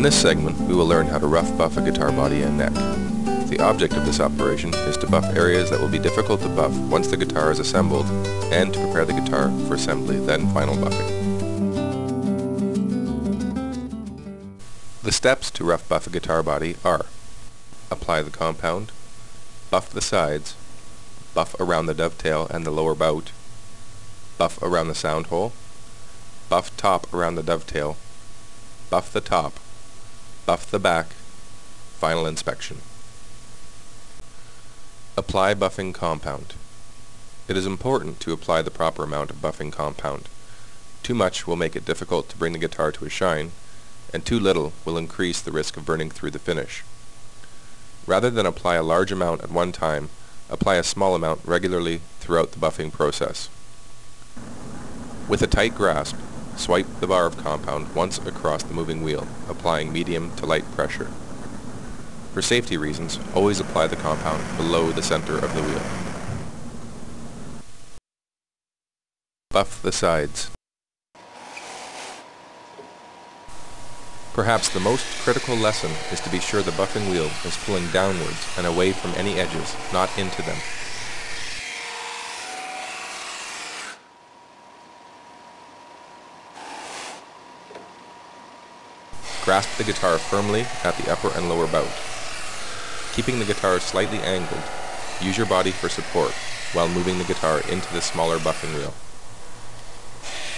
In this segment, we will learn how to rough buff a guitar body and neck. The object of this operation is to buff areas that will be difficult to buff once the guitar is assembled, and to prepare the guitar for assembly, then final buffing. The steps to rough buff a guitar body are: apply the compound, buff the sides, buff around the dovetail and the lower bout, buff around the sound hole, buff top around the dovetail, buff the top, buff the back, final inspection. Apply buffing compound. It is important to apply the proper amount of buffing compound. Too much will make it difficult to bring the guitar to a shine, and too little will increase the risk of burning through the finish. Rather than apply a large amount at one time, apply a small amount regularly throughout the buffing process. With a tight grasp, swipe the bar of compound once across the moving wheel, applying medium to light pressure. For safety reasons, always apply the compound below the center of the wheel. Buff the sides. Perhaps the most critical lesson is to be sure the buffing wheel is pulling downwards and away from any edges, not into them. Grasp the guitar firmly at the upper and lower bout. Keeping the guitar slightly angled, use your body for support while moving the guitar into the smaller buffing wheel.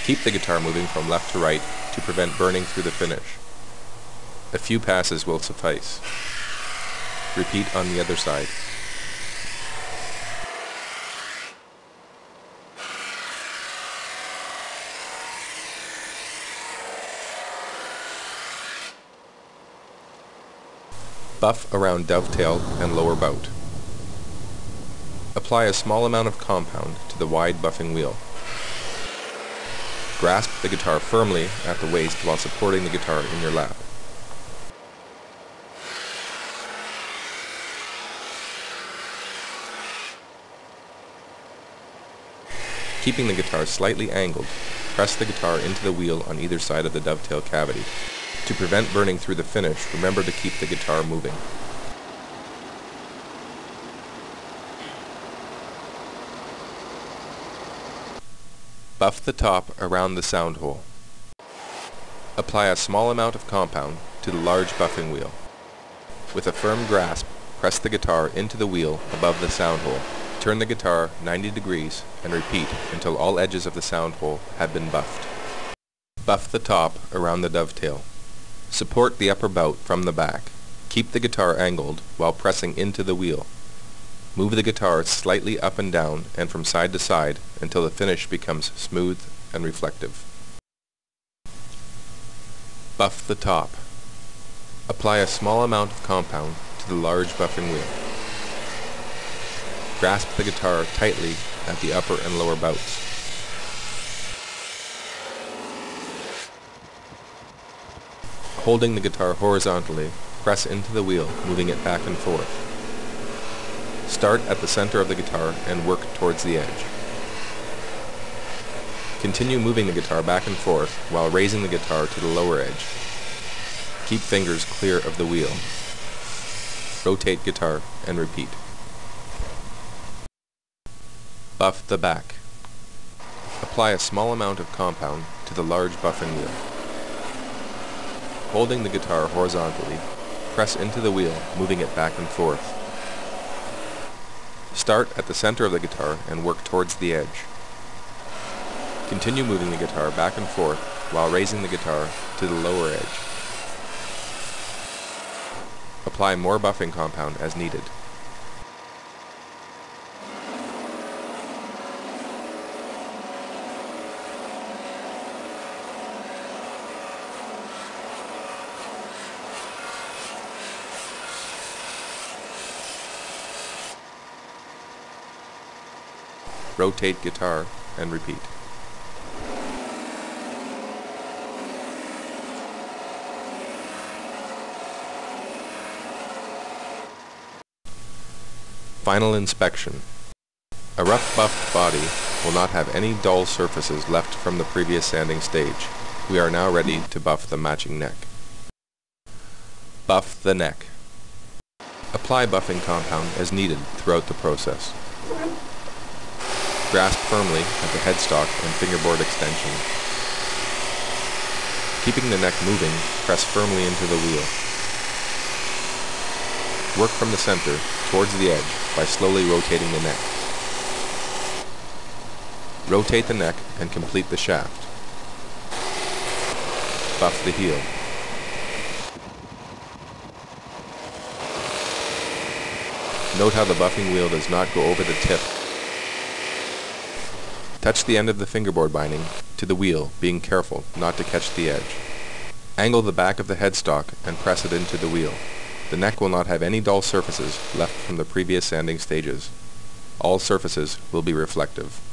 Keep the guitar moving from left to right to prevent burning through the finish. A few passes will suffice. Repeat on the other side. Buff around dovetail and lower bout. Apply a small amount of compound to the wide buffing wheel. Grasp the guitar firmly at the waist while supporting the guitar in your lap. Keeping the guitar slightly angled, press the guitar into the wheel on either side of the dovetail cavity. To prevent burning through the finish, remember to keep the guitar moving. Buff the top around the sound hole. Apply a small amount of compound to the large buffing wheel. With a firm grasp, press the guitar into the wheel above the sound hole. Turn the guitar 90 degrees and repeat until all edges of the sound hole have been buffed. Buff the top around the dovetail. Support the upper bout from the back. Keep the guitar angled while pressing into the wheel. Move the guitar slightly up and down and from side to side until the finish becomes smooth and reflective. Buff the top. Apply a small amount of compound to the large buffing wheel. Grasp the guitar tightly at the upper and lower bouts. Holding the guitar horizontally, press into the wheel, moving it back and forth. Start at the center of the guitar and work towards the edge. Continue moving the guitar back and forth while raising the guitar to the lower edge. Keep fingers clear of the wheel. Rotate guitar and repeat. Buff the back. Apply a small amount of compound to the large buffing wheel. Holding the guitar horizontally, press into the wheel, moving it back and forth. Start at the center of the guitar and work towards the edge. Continue moving the guitar back and forth while raising the guitar to the lower edge. Apply more buffing compound as needed. Rotate guitar and repeat. Final inspection. A rough buffed body will not have any dull surfaces left from the previous sanding stage. We are now ready to buff the matching neck. Buff the neck. Apply buffing compound as needed throughout the process. Grasp firmly at the headstock and fingerboard extension. Keeping the neck moving, press firmly into the wheel. Work from the center towards the edge by slowly rotating the neck. Rotate the neck and complete the shaft. Buff the heel. Note how the buffing wheel does not go over the tip. Touch the end of the fingerboard binding to the wheel, being careful not to catch the edge. Angle the back of the headstock and press it into the wheel. The neck will not have any dull surfaces left from the previous sanding stages. All surfaces will be reflective.